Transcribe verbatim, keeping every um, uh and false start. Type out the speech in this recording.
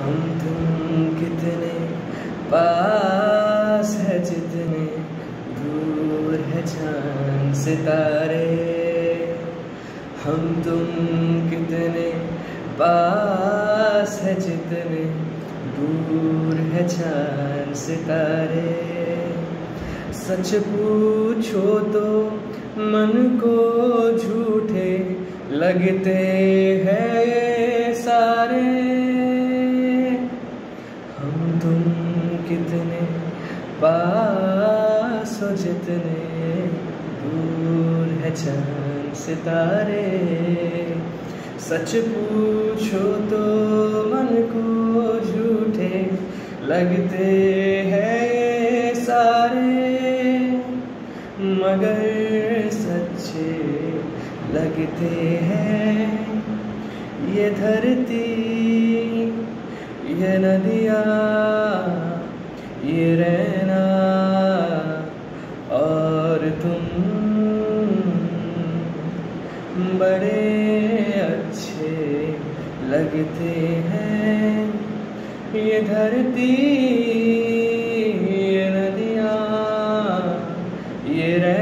हम तुम कितने पास है, जितने दूर है चाँद सितारे। हम तुम कितने पास है, जितने दूर है चाँद सितारे। सच पूछो तो मन को झूठे लगते हैं सारे। हम तुम कितने पास हो, जितने दूर है चाँद सितारे। सच पूछो तो मन को झूठे लगते हैं सारे, मगर सच्चे लगते हैं ये धरती, ये नदियाँ, ये रहना और तुम। बड़े अच्छे लगते हैं ये धरती, ये नदियाँ, ये रहना।